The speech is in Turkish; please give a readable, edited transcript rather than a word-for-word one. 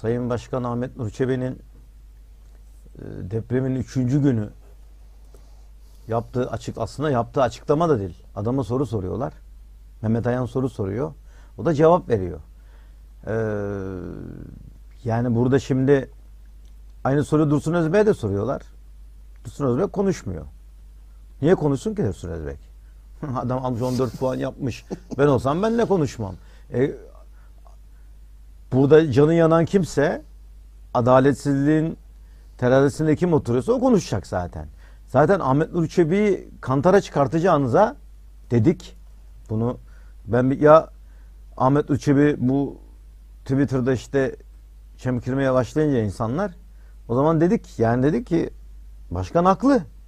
Sayın Başkan Ahmet Nur Çebi'nin depremin 3. günü yaptığı aslında yaptığı açıklama da değil. Adama soru soruyorlar. Mehmet Ayan soru soruyor. O da cevap veriyor. Yani burada şimdi aynı soruyu Dursun Özbek'e de soruyorlar. Dursun Özbek konuşmuyor. Niye konuşsun ki Dursun Özbek? Adam amca 14 puan yapmış. Ben olsam benle konuşmam. Burada canı yanan kimse, adaletsizliğin terazisinde kim oturuyorsa o konuşacak zaten. Zaten Ahmet Nur Çebi'yi kantara çıkartacağınıza dedik. Bunu ben Ahmet Nur Çebi bu Twitter'da işte çemkirmeye başlayınca insanlar, o zaman dedik ki başkan haklı.